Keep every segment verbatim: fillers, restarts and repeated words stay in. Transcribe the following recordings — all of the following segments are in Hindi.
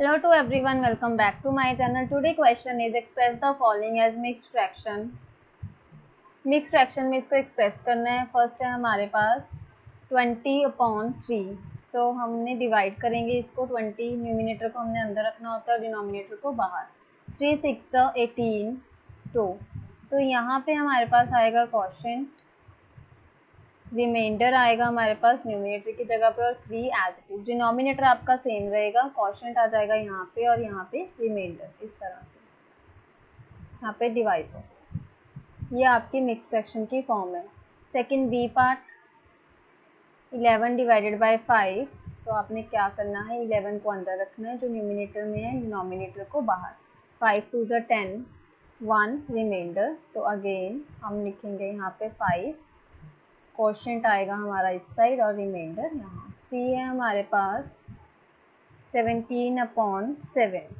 Hello to everyone, welcome back to my channel. Today question is express the following as mixed fraction. Mixed fraction में इसको express करना है. First है हमारे पास twenty upon three, तो हमने divide करेंगे इसको. twenty numerator को हमने अंदर रखना होता है, denominator को बाहर. three six eighteen, two. तो यहाँ पे हमारे पास आएगा quotient, रिमाइंडर आएगा हमारे पास न्यूमिनेटर की जगह पे और three as it is. Denominator आपका सेम रहेगा, क्वोशेंट आ जाएगा यहाँ पे और यहाँ पे रिमाइंडर. इस तरह से यहाँ पे डिवाइस हो. ये आपकी मिक्स फ्रैक्शन की फॉर्म है. Second B part eleven divided by five, तो आपने क्या करना है, इलेवन को अंदर रखना है जो न्यूमिनेटर में है, डिनोमिनेटर को बाहर. फाइव टू ज़ा टेन, वन रिमाइंडर. तो अगेन हम लिखेंगे यहाँ पे फाइव, क्वोशेंट आएगा हमारा इस साइड और रिमाइंडर यहाँ. सी है हमारे पास seventeen अपॉन सेवन,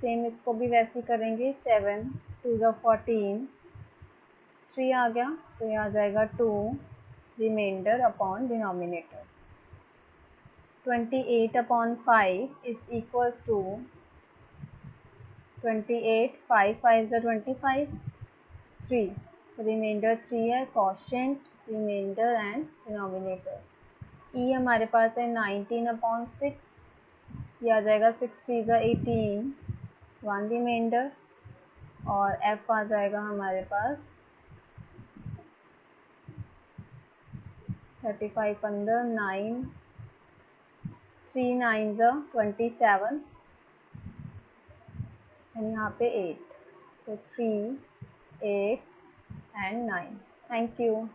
सेम इसको भी वैसे ही करेंगे. सेवन टू ज़ा फोर्टीन, थ्री आ गया तो ये आ जाएगा two reminder upon denominator. twenty eight अपॉन five is equals to twenty eight, five five ज़ा ट्वेंटी फाइव, थ्री रिमाइंडर. थ्री है, क्वोशेंट रिमाइंडर एंड डिनोमिनेटर. ई हमारे पास है nineteen अपॉन सिक्स, ये आ जाएगा सिक्स थ्री ज़ा एटीन, वन रिमाइंडर. और एफ आ जाएगा हमारे पास थर्टी फाइव अंदर, नाइन थ्री नाइन ज़ा ट्वेंटी सेवन, एंड यहाँ पे एट. तो three eight and nine. Thank you.